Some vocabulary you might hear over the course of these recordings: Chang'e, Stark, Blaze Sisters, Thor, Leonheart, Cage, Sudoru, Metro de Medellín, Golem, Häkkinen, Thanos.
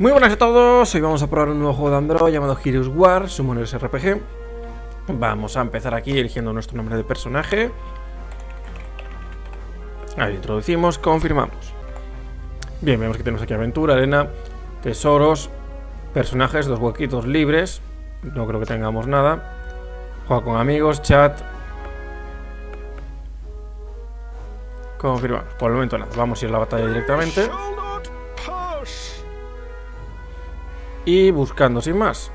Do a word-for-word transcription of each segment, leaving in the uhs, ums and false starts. Muy buenas a todos, hoy vamos a probar un nuevo juego de Android llamado Heroes Wars, Summoners R P G. Vamos a empezar aquí eligiendo nuestro nombre de personaje. Ahí introducimos, confirmamos. Bien, vemos que tenemos aquí aventura, arena, tesoros, personajes, dos huequitos libres. No creo que tengamos nada. Juega con amigos, chat. Confirmamos, por el momento nada, vamos a ir a la batalla directamente. Y buscando sin más.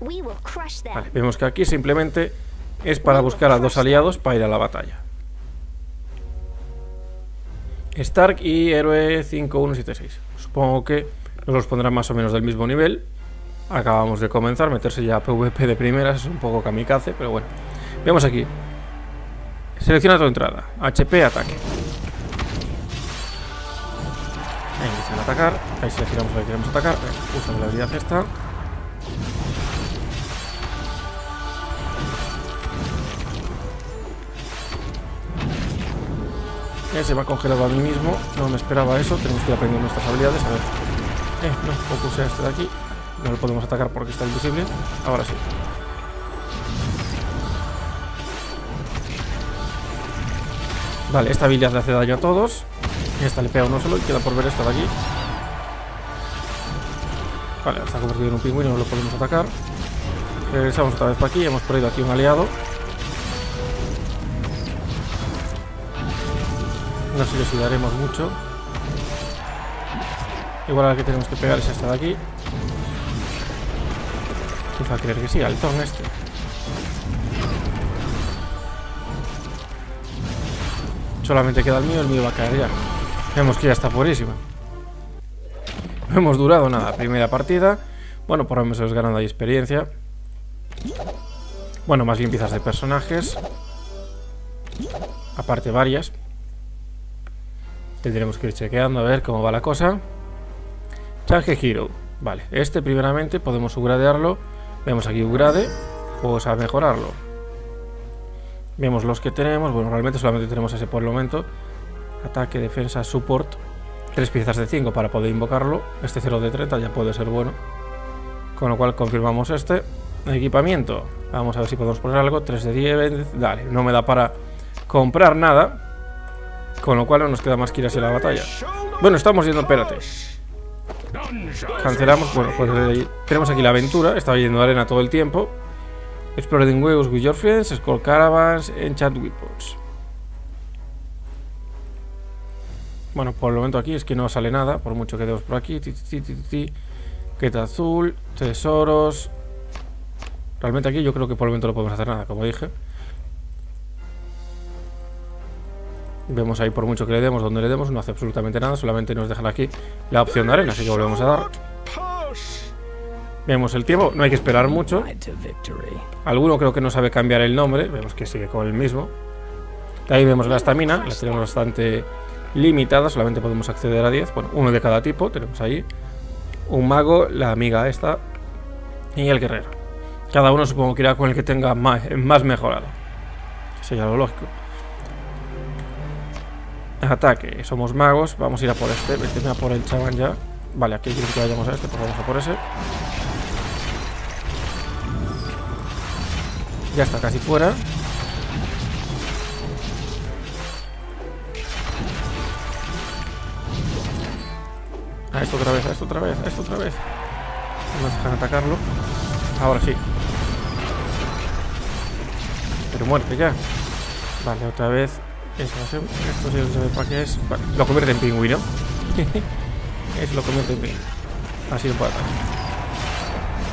Vale, vemos que aquí simplemente es para buscar a dos aliados para ir a la batalla. Stark y héroe cinco uno siete seis. Supongo que nos los pondrán más o menos del mismo nivel. Acabamos de comenzar, meterse ya a PvP de primeras es un poco kamikaze, pero bueno. Veamos aquí. Selecciona tu entrada. H P, ataque. Ahí empiezan a atacar. Ahí seleccionamos la que queremos atacar. Usa la habilidad esta. Eh, se me ha congelado a mí mismo. No me esperaba eso. Tenemos que ir aprendiendo nuestras habilidades. A ver. Eh, no, focusea este de aquí. No lo podemos atacar porque está invisible. Ahora sí. Vale, esta habilidad le hace daño a todos. Esta le pega uno solo y queda por ver esta de aquí. Vale, está convertido en un pingüino, no lo podemos atacar. Regresamos otra vez para aquí, hemos perdido aquí un aliado. No sé si ayudaremos mucho. Igual a la que tenemos que pegar es esta de aquí. Quizá creer que sí, al ton este. Solamente queda el mío, el mío va a caer ya. Vemos que ya está fuerísima. No hemos durado nada. Primera partida. Bueno, por lo menos os ganando ahí experiencia. Bueno, más bien piezas de personajes. Aparte varias. Tendremos que ir chequeando a ver cómo va la cosa. Chang'e Hero. Vale, este primeramente podemos upgradearlo. Vemos aquí upgrade. Pues a mejorarlo. Vemos los que tenemos. Bueno, realmente solamente tenemos ese por el momento. Ataque, defensa, support. Tres piezas de cinco para poder invocarlo. Este cero de treinta ya puede ser bueno. Con lo cual confirmamos este. Equipamiento. Vamos a ver si podemos poner algo. tres de diez. Dale, no me da para comprar nada. Con lo cual no nos queda más que ir hacia la batalla. Bueno, estamos yendo, espérate. Cancelamos. Bueno, pues eh, tenemos aquí la aventura. Estaba yendo arena todo el tiempo. Exploring Waves with your friends, Skull Caravans, Enchant Weapons. Bueno, por el momento aquí es que no sale nada. Por mucho que demos por aquí. Queta azul, tesoros. Realmente aquí yo creo que por el momento no podemos hacer nada, como dije. Vemos ahí por mucho que le demos, donde le demos, no hace absolutamente nada. Solamente nos dejan aquí la opción de arena, así que volvemos a dar. Vemos el tiempo, no hay que esperar mucho. Alguno creo que no sabe cambiar el nombre. Vemos que sigue con el mismo. De ahí vemos la estamina, la tenemos bastante limitada. Solamente podemos acceder a diez. Bueno, uno de cada tipo, tenemos ahí. Un mago, la amiga esta. Y el guerrero. Cada uno supongo que irá con el que tenga más, más mejorado. Sería lo lógico. Ataque, somos magos, vamos a ir a por este. Vete a por el chaval ya. Vale, aquí quiero que vayamos a este, pues vamos a por ese. Ya está casi fuera. A esto otra vez, a esto otra vez, a esto otra vez. No nos dejan atacarlo. Ahora sí. Pero muerte ya. Vale, otra vez. Eso, esto sí, no sé para qué es. Vale, lo convierte en pingüino. Es lo convierte en pingüino. Así lo puedo atacar.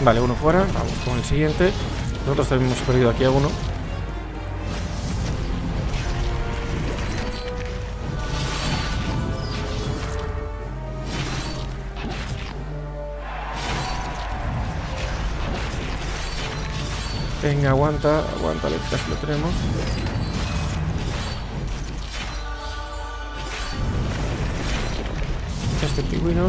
Vale, uno fuera. Vamos con el siguiente. Nosotros también hemos perdido aquí a uno. Venga, aguanta, aguanta, casi lo tenemos. Este pingüino.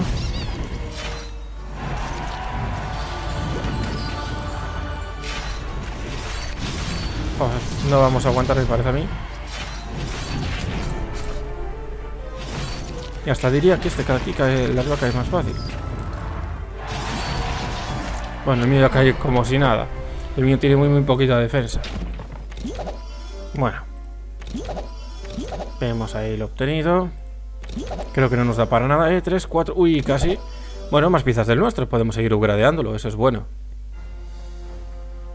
Joder, no vamos a aguantar, me parece a mí. Y hasta diría que este cada aquí cae, la arriba cae más fácil. Bueno, el mío ya cae como si nada. El mío tiene muy muy poquita defensa. Bueno. Vemos ahí lo obtenido. Creo que no nos da para nada. Eh, tres, cuatro... Uy, casi. Bueno, más piezas del nuestro. Podemos seguir upgradeándolo. Eso es bueno.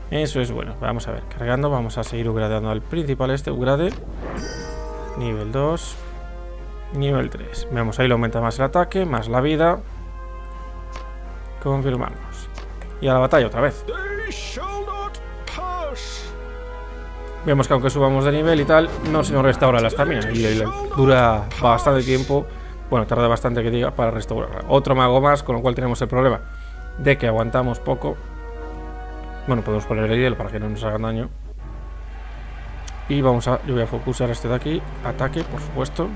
Eso es bueno. Vamos a ver. Cargando. Vamos a seguir upgradeando al principal este. Upgrade. Nivel dos. Nivel tres. Vemos ahí. Le aumenta más el ataque. Más la vida. Confirmamos. Y a la batalla otra vez. Vemos que aunque subamos de nivel y tal, no se nos restaura la estamina. Y, y dura bastante tiempo. Bueno, tarda bastante que diga para restaurar. Otro mago más, con lo cual tenemos el problema de que aguantamos poco. Bueno, podemos poner el hielo para que no nos hagan daño. Y vamos a... Yo voy a focusar este de aquí. Ataque, por supuesto.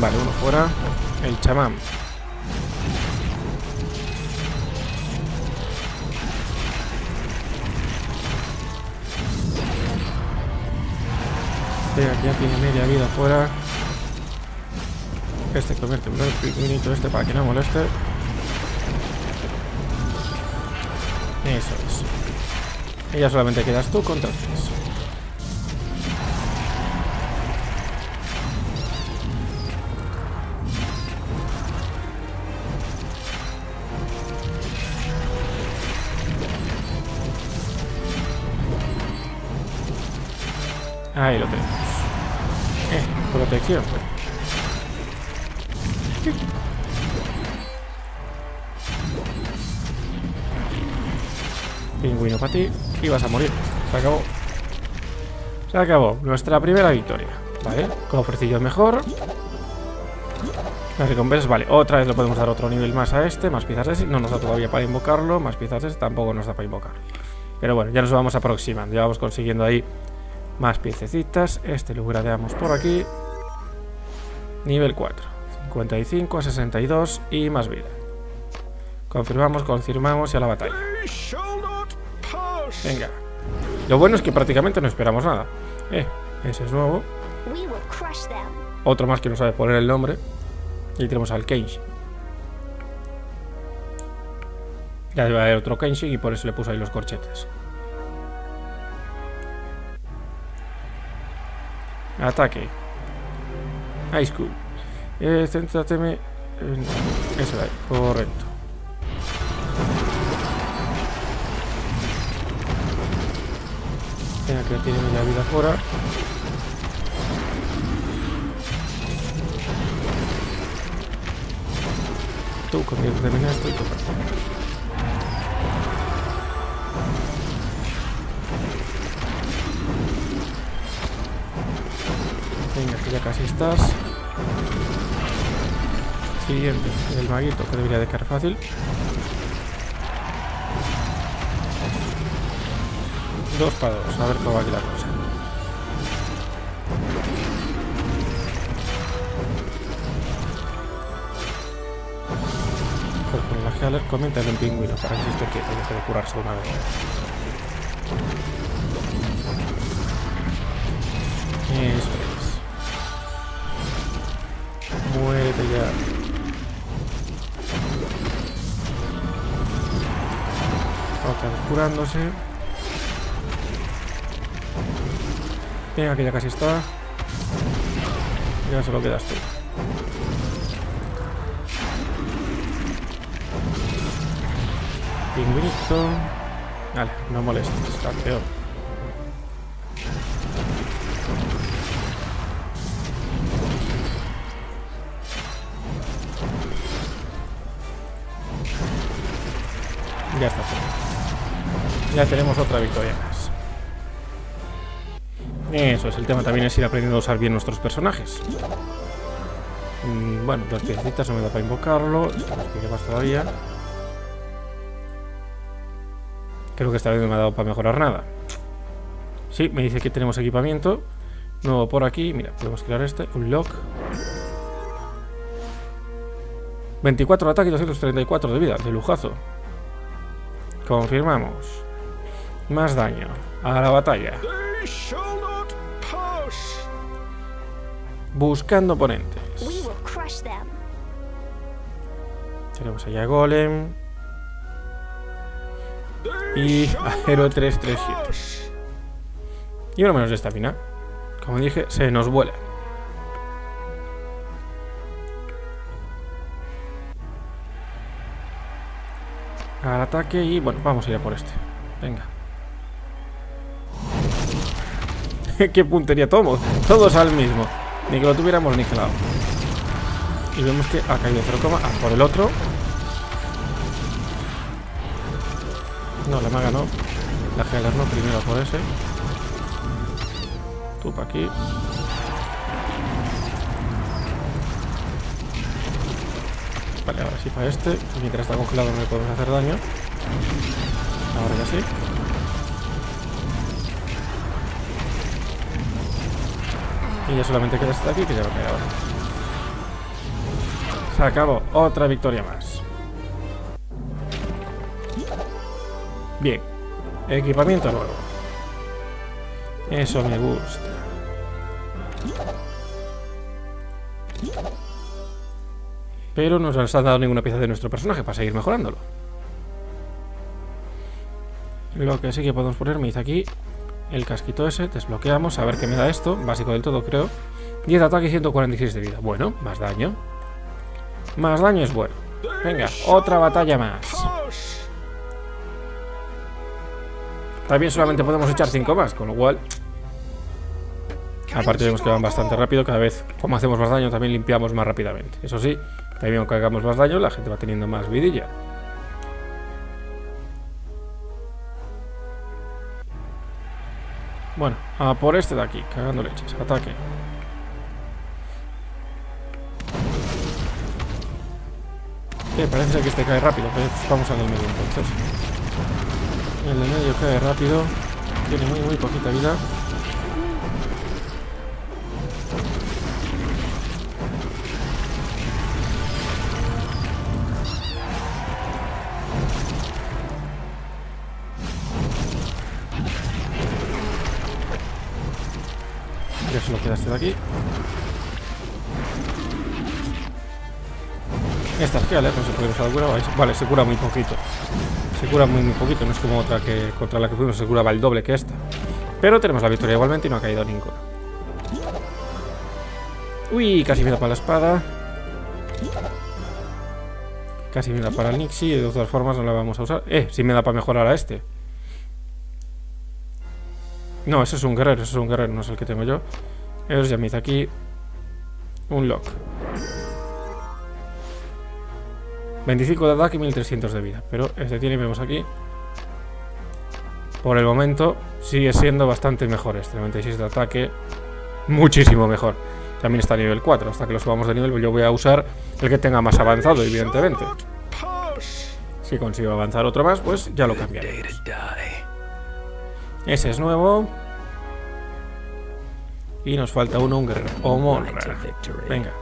Vale, uno fuera. El chamán. Ya tiene media vida fuera. Este convierte en un minuto este para que no moleste. Eso es. Y ya solamente quedas tú contra tres. Ahí lo tenemos. Eh, protección. Pingüino para ti. Y vas a morir. Se acabó. Se acabó. Nuestra primera victoria. Vale. Cofrecillo mejor. Las recompensas. Vale. Otra vez lo podemos dar otro nivel más a este. Más piezas de este. No nos da todavía para invocarlo. Más piezas de este. Tampoco nos da para invocarlo. Pero bueno, ya nos vamos aproximando. Ya vamos consiguiendo ahí. Más piececitas. Este lo gradeamos por aquí. Nivel cuatro. cincuenta y cinco a sesenta y dos y más vida. Confirmamos, confirmamos y a la batalla. Venga. Lo bueno es que prácticamente no esperamos nada. Eh, ese es nuevo. Otro más que no sabe poner el nombre. Y tenemos al Cage. Ya debe haber otro Cage y por eso le puso ahí los corchetes. Ataque. High School. Eh, céntrateme. Eh, no. Eso ahí. Correcto. Venga, que tiene media vida fuera. Tú conviérteme en esto y tú. Venga, que ya casi estás. Siguiente, el maguito, que debería de caer fácil. Dos para dos, a ver cómo va aquí la cosa. Pues con la Healer, coméntale un pingüino para que esté quieto y deje de curarse una vez. Eso es. Muérete ya. Otra vez curándose. Venga, que ya casi está. Ya se lo quedas tú. Pingüinito. Vale, no molestes, campeón. Ya está. Ya tenemos otra victoria más. Eso es, el tema también es ir aprendiendo a usar bien nuestros personajes. Mm, bueno, las piecitas no me da para invocarlo. Esto nos pide más todavía. Creo que esta vez no me ha dado para mejorar nada. Sí, me dice que tenemos equipamiento. Nuevo por aquí. Mira, podemos crear este. Un lock. veinticuatro de ataque y doscientos treinta y cuatro de vida. De lujazo. Confirmamos. Más daño. A la batalla. Buscando oponentes. Tenemos allá a Golem. Y a cero tres tres siete. Y uno menos de estamina. Como dije, se nos vuela. Al ataque y bueno, vamos a ir a por este. Venga. ¡Qué puntería! Todos, todos al mismo. Ni que lo tuviéramos ni calado. Y vemos que ha caído cero, a por el otro. No, la maga no. La gelar no, primero por ese. Tú para aquí. Vale, ahora sí para este. Mientras está congelado no le podemos hacer daño. Ahora ya sí. Y ya solamente queda este de aquí que ya va a caer ahora. Se acabó. Otra victoria más. Bien. Equipamiento nuevo. Eso me gusta. Pero no nos han dado ninguna pieza de nuestro personaje para seguir mejorándolo. Lo que sí que podemos poner, me dice aquí, el casquito ese, desbloqueamos, a ver qué me da esto, básico del todo creo. diez de ataque y ciento cuarenta y seis de vida. Bueno, más daño. Más daño es bueno. Venga, otra batalla más. También solamente podemos echar cinco más, con lo cual... Aparte vemos que van bastante rápido, cada vez como hacemos más daño también limpiamos más rápidamente. Eso sí, también aunque hagamos más daño la gente va teniendo más vidilla. Bueno, a por este de aquí, cagando leches, ataque. Que parece ser que este cae rápido, pero vamos al del medio entonces. El del medio cae rápido, tiene muy muy poquita vida. Ya solo queda este de aquí. Esta es fiel, ¿eh? No se puede usar cura. Vale, se cura muy poquito. Se cura muy, muy poquito. No es como otra que contra la que fuimos. Se curaba el doble que esta. Pero tenemos la victoria igualmente y no ha caído ninguna. Uy, casi me da para la espada. Casi me da para el Nixie. De todas formas no la vamos a usar. Eh, si me da para mejorar a este. No, eso es un guerrero, eso es un guerrero, no es el que tengo yo. Eso ya me hizo aquí un lock. veinticinco de ataque y mil trescientos de vida. Pero este tiene, vemos aquí. Por el momento sigue siendo bastante mejor este. noventa y seis de ataque, muchísimo mejor. También está a nivel cuatro. Hasta que lo subamos de nivel yo voy a usar el que tenga más avanzado, evidentemente. Si consigo avanzar otro más, pues ya lo cambiaremos. Ese es nuevo. Y nos falta uno, un guerrero. O monra. Venga.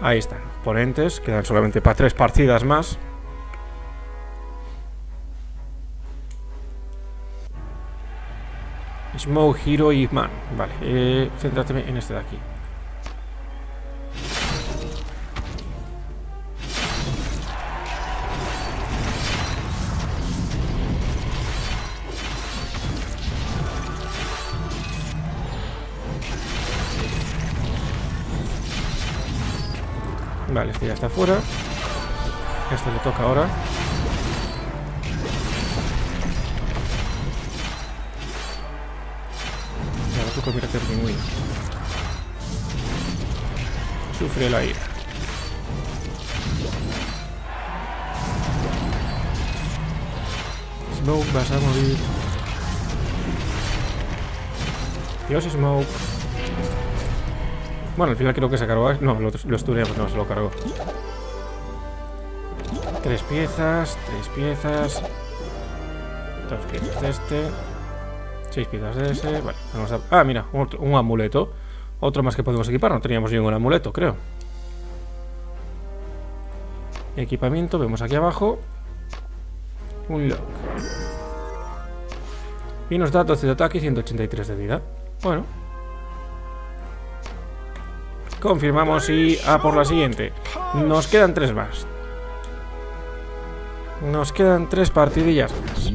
Ahí están. Ponentes. Quedan solamente para tres partidas más. Smoke, Hero y Man. Vale. Eh, céntrate en este de aquí. Vale, este ya está fuera. Este le toca ahora. Ya lo toco, mira que pingüino. Sufre la ira. Smoke, vas a morir. Dios, Smoke. Bueno, al final creo que se cargó. No, lo, lo estuneamos, pues no, se lo cargó. Tres piezas, tres piezas. Dos piezas de este. Seis piezas de ese. Vale, vamos a... Ah, mira, un, un amuleto. Otro más que podemos equipar. No teníamos ningún amuleto, creo. Equipamiento, vemos aquí abajo. Un lock. Y nos da doce de ataque y ciento ochenta y tres de vida. Bueno. confirmamos y a por la siguiente. Nos quedan tres más. Nos quedan tres partidillas más.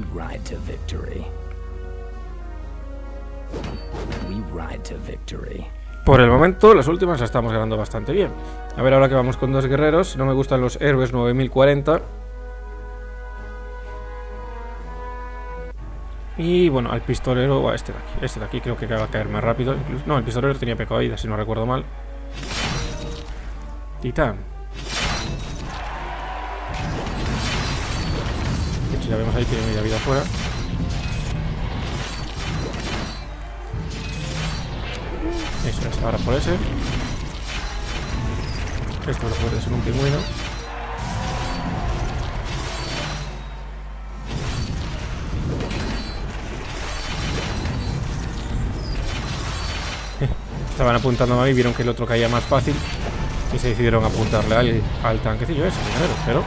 Por el momento, las últimas las estamos ganando bastante bien. A ver, ahora que vamos con dos guerreros. No me gustan los héroes nueve mil cuarenta. Y bueno, al pistolero, oh, este de aquí, este de aquí creo que va a caer más rápido incluso. No, el pistolero tenía pecoída, si no recuerdo mal. Titán. De hecho, ya vemos ahí que tiene media vida afuera. Eso es, ahora por ese. Esto lo puede ser un pingüino. Estaban apuntando a mí, vieron que el otro caía más fácil y se decidieron apuntarle al, al tanquecillo ese, primero, pero...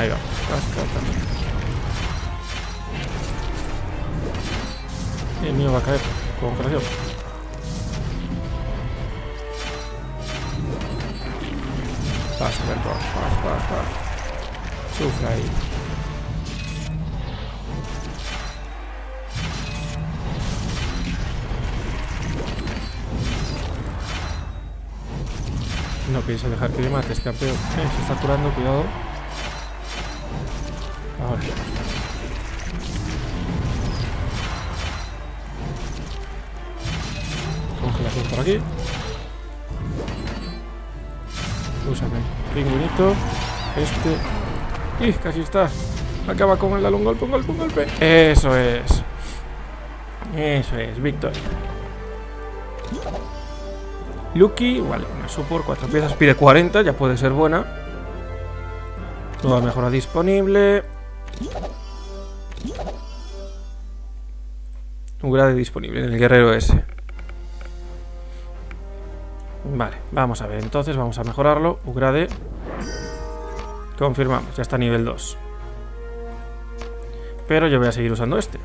Ahí va. Casca, el mío va a caer con presión. Pasa, perdón, pasa, pasa. Sufra ahí. No pienso dejar que le mates, campeón. Eh, se está curando, cuidado. Ahora. Congelación por aquí. Úsame. Pingüinito. Este. ¡Ih! Casi está. Acaba con el dalo. Un golpe, un golpe, un golpe. Eso es. Eso es, victoria. Lucky, vale, una support, cuatro piezas, pide cuarenta, ya puede ser buena. Toda mejora disponible. Un grado disponible en el guerrero ese. Vale, vamos a ver, entonces vamos a mejorarlo. Ugrade. Confirmamos, ya está a nivel dos. Pero yo voy a seguir usando este.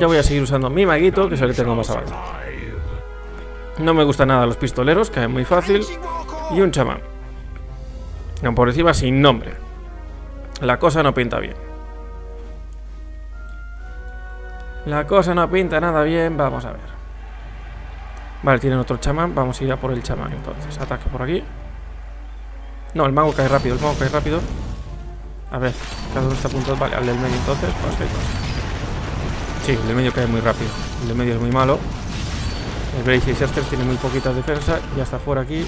Ya voy a seguir usando mi maguito, que es el que tengo más abajo. No me gustan nada los pistoleros, caen muy fácil. Y un chamán. No, por encima sin nombre. La cosa no pinta bien. La cosa no pinta nada bien, vamos a ver. Vale, tienen otro chamán, vamos a ir a por el chamán entonces. Ataque por aquí. No, el mago cae rápido, el mago cae rápido. A ver, cada uno está a punto. Vale, al del medio entonces, pues que hay cosas. Sí, el del medio cae muy rápido. El del medio es muy malo. El Blaze Sisters tiene muy poquita defensa. Ya está fuera aquí.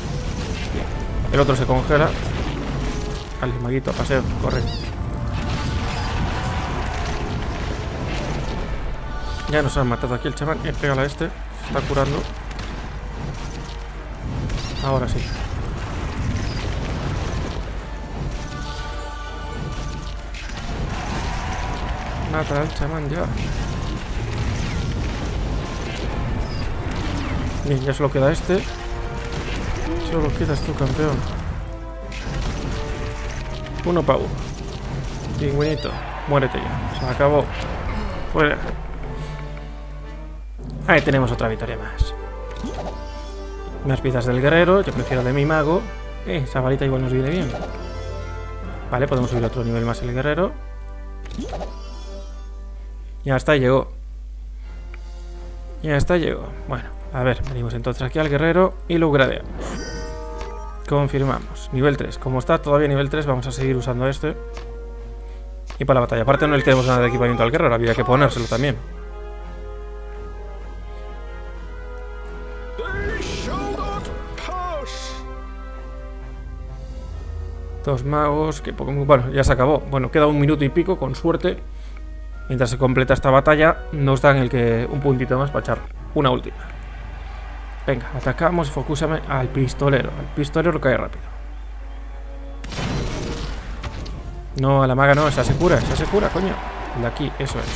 El otro se congela. Al maguito, a paseo, corre. Ya nos han matado aquí el chamán. Eh, pégala a este. Se está curando. Ahora sí. Mata al chamán ya. Bien, ya solo queda este. Solo quedas tú, campeón. Uno pa' uno. Pingüinito, muérete ya. Se acabó. Fuera. Ahí tenemos otra victoria más. Más piezas del guerrero. Yo prefiero de mi mago. Eh, esa varita igual nos viene bien. Vale, podemos subir a otro nivel más el guerrero. Ya está, llegó. Ya está, llegó. Bueno. A ver, venimos entonces aquí al guerrero y lo gradeamos. Confirmamos. Nivel tres. Como está todavía nivel tres, vamos a seguir usando este. Y para la batalla. Aparte no le tenemos nada de equipamiento al guerrero, había que ponérselo también. Dos magos, que poco... Bueno, ya se acabó. Bueno, queda un minuto y pico, con suerte. Mientras se completa esta batalla, nos dan el que un puntito más para echar una última. Venga, atacamos, focúsame al pistolero. Al pistolero cae rápido. No, a la maga no, esa se cura, esa se cura, coño. De aquí, eso es.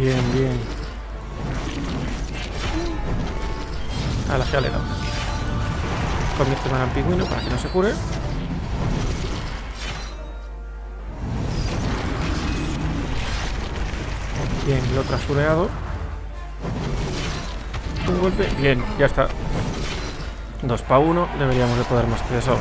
Bien, bien. A la jalera. Convierte en pingüino para que no se cure. Bien, lo trasureado. Un golpe. Bien, ya está. dos para uno. Deberíamos de poder más que eso.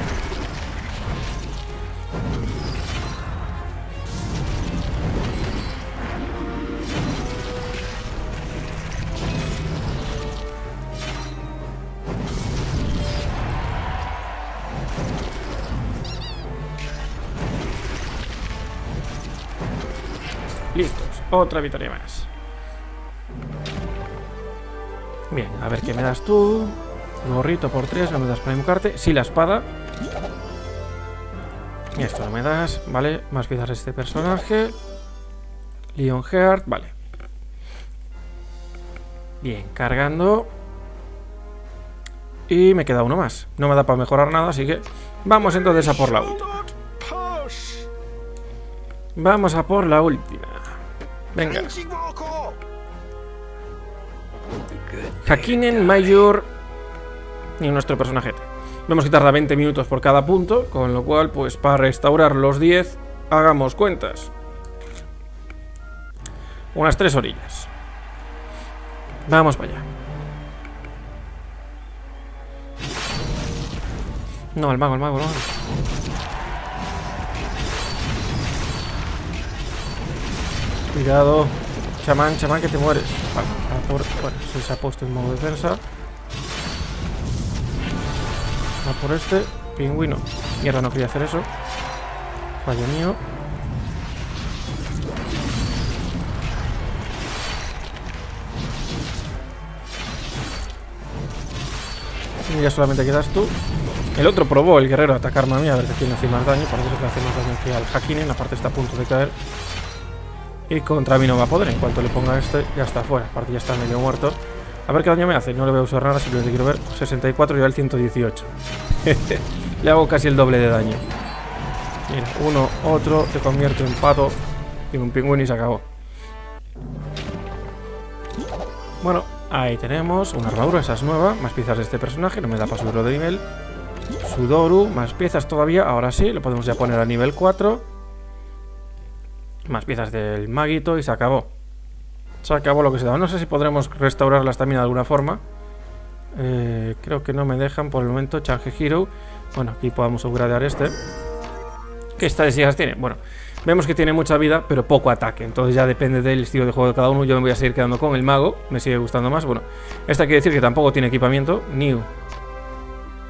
Listos, otra victoria más. Bien, a ver qué me das tú. Gorrito por tres, no me das para invocarte. Sí, la espada. Y esto no me das, vale. Más piezas de este personaje. Leonheart, vale. Bien, cargando. Y me queda uno más. No me da para mejorar nada, así que vamos entonces a por la última. Vamos a por la última. Venga. Häkkinen, Mayor y nuestro personaje. Vemos que tarda veinte minutos por cada punto, con lo cual, pues para restaurar los diez, hagamos cuentas. Unas tres orillas. Vamos para allá. No, el mago, el mago, no. Cuidado, chamán, chamán, que te mueres. Vale, a por... Bueno, se, se ha puesto en modo defensa. A por este pingüino. Mierda, no quería hacer eso. Fallo mío. Y ya solamente quedas tú. El otro probó, el guerrero, a atacarme a mí, a ver si tiene hace más daño. Parece que le hace más daño que al Häkkinen. Aparte está a punto de caer. Y contra mí no va a poder. En cuanto le ponga este, ya está fuera. Aparte, ya está medio muerto. A ver qué daño me hace. No le voy a usar nada, simplemente quiero ver. sesenta y cuatro y va el ciento dieciocho. Le hago casi el doble de daño. Mira, uno, otro. Te convierto en pato. Y un pingüino y se acabó. Bueno, ahí tenemos una armadura. Esa es nueva. Más piezas de este personaje. No me da para subirlo de nivel. Sudoru. Más piezas todavía. Ahora sí. Lo podemos ya poner a nivel cuatro. Más piezas del maguito y se acabó. Se acabó lo que se da. No sé si podremos restaurarlas también de alguna forma. Eh, creo que no me dejan por el momento. Chang'e Hero. Bueno, aquí podemos upgradear este. ¿Qué estadísticas tiene? Bueno, vemos que tiene mucha vida, pero poco ataque. Entonces ya depende del estilo de juego de cada uno. Yo me voy a seguir quedando con el mago. Me sigue gustando más. Bueno, esta quiere decir que tampoco tiene equipamiento. New.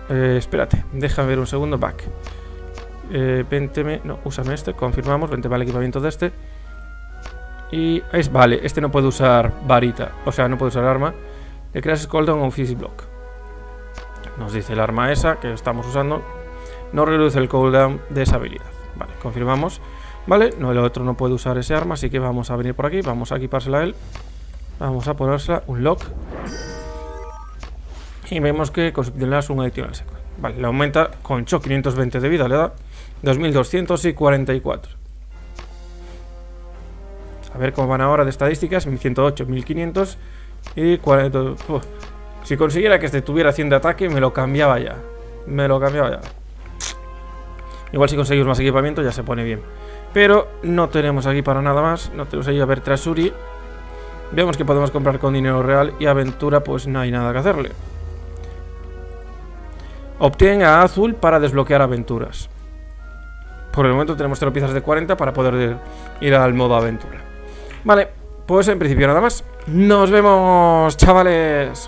Eh, espérate. Déjame ver un segundo. Back. Eh, vénteme, no, úsame este, confirmamos, vente para el equipamiento de este. Y es, vale, este no puede usar varita, o sea, no puede usar arma. Le creas cooldown o physic block. Nos dice el arma esa que estamos usando. No reduce el cooldown de esa habilidad. Vale, confirmamos. Vale, no, el otro no puede usar ese arma, así que vamos a venir por aquí, vamos a equipársela a él. Vamos a ponérsela, un lock. Y vemos que consumirás un adicional seco. Vale, le aumenta con shock quinientos veinte de vida, le da dos mil doscientos cuarenta y cuatro. A ver cómo van ahora de estadísticas. mil ciento ocho, mil quinientos y cuarenta. Uf. Si consiguiera que este tuviera cien de ataque, me lo cambiaba ya. Me lo cambiaba ya. Igual si conseguimos más equipamiento ya se pone bien. Pero no tenemos aquí para nada más. No tenemos ahí, a ver, Trasuri. Vemos que podemos comprar con dinero real. Y aventura, pues no hay nada que hacerle. Obtén a Azul para desbloquear aventuras. Por el momento tenemos tres piezas de cuarenta para poder ir al modo aventura. Vale, pues en principio nada más. ¡Nos vemos, chavales!